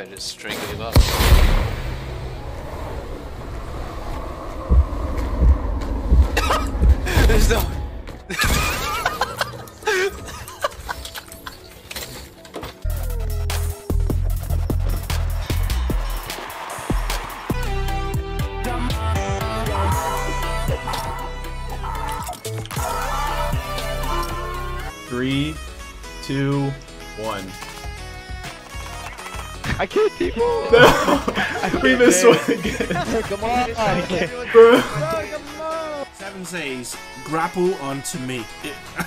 I just string him up. There's no... Three, two, one. I killed people! No! We missed one again! Come on! Bro! Come on! 7 C's, grapple onto me.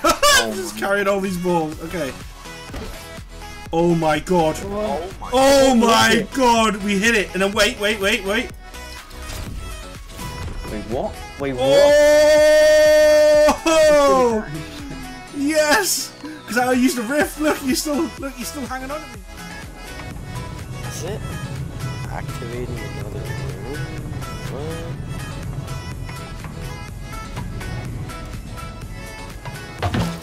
Oh, just carrying all these balls, okay. Oh my god. Oh my god! We hit it! And then wait. Wait, what? Wait, what? Oh! Yes! Because I used the riff. Look, you're still hanging on to me. That's it. Activating another room.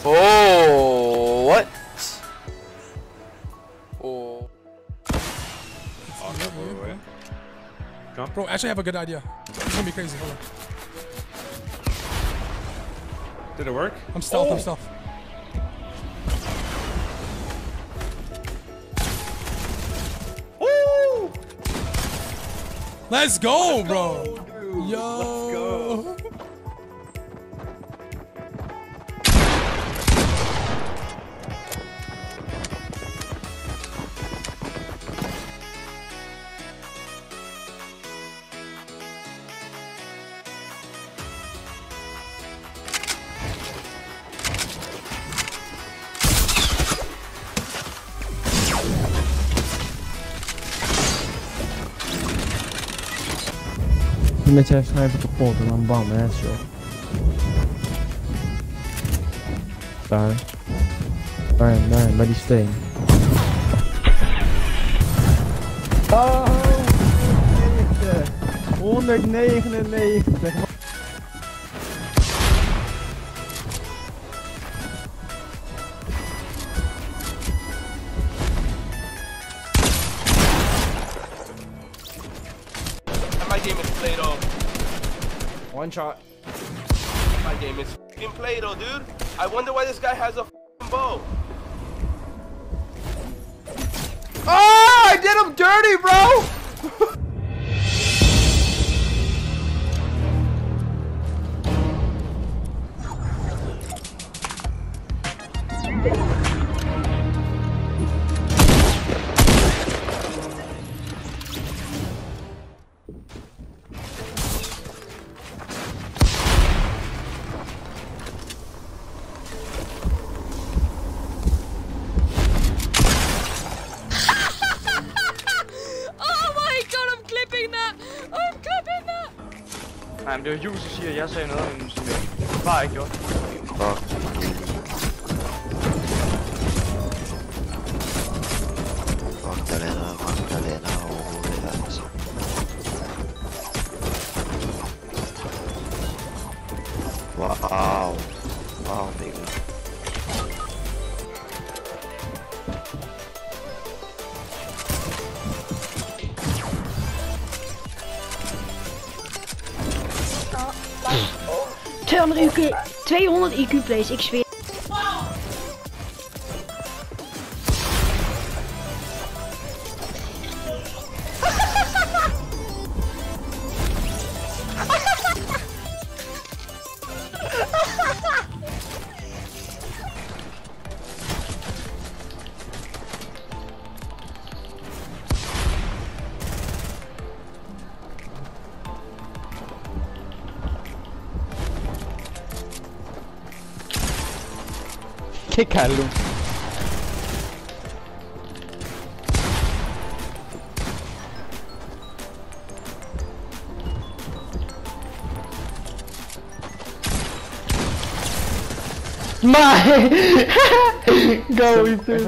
What? Oh, what? Oh. Oh, no, wait. Come on, bro, actually I have a good idea. It's gonna be crazy. Hold on. Did it work? I'm stealth. Oh. I'm stealth. Let's go, bro! Dude. Yo! Let's go! Myślałem, że nawet po to nam bamy, jeszcze. Daj, bali stay. Oh, 199. My game is Play-Doh. One shot. My game is f***ing Play-Doh, dude. I wonder why this guy has a f***ing bow. Oh, I did him dirty, bro. Nej, men det var Jus, der siger, at jeg sagde noget, men som jeg bare ikke gjorde. Fuck, der lander, overhovedet her, altså. Wow. Mikkel. Oh. 200 IQ, 200 IQ plays, ik zweer. Wow. Che callo. Ma go with it.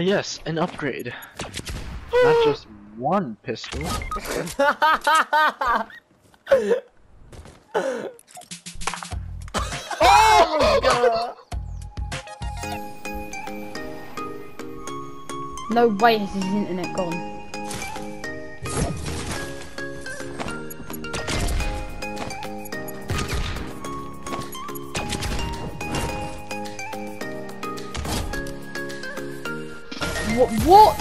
Yes, an upgrade. Not just one pistol. Oh my god! No way has his internet gone. What?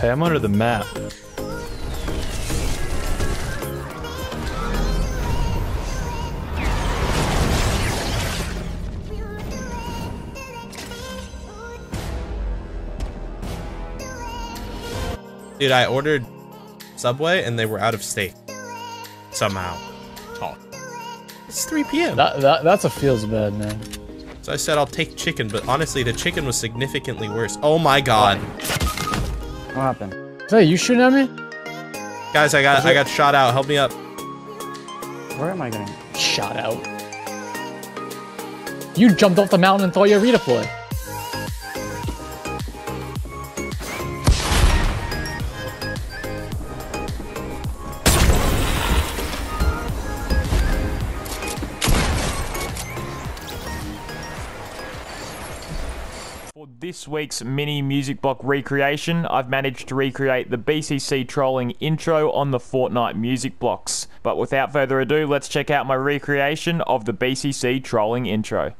Hey, I'm under the map. Dude, I ordered Subway and they were out of steak. Somehow. Oh. It's 3 p.m. That's a feels bad, man. So I said I'll take chicken, but honestly, the chicken was significantly worse. Oh my god. What happened? Is that you shooting at me? Guys, I got shot out. Help me up. Where am I going? Shot out. You jumped off the mountain and thought you redeployed. This week's mini music block recreation, I've managed to recreate the BCC trolling intro on the Fortnite music blocks. But without further ado, let's check out my recreation of the BCC trolling intro.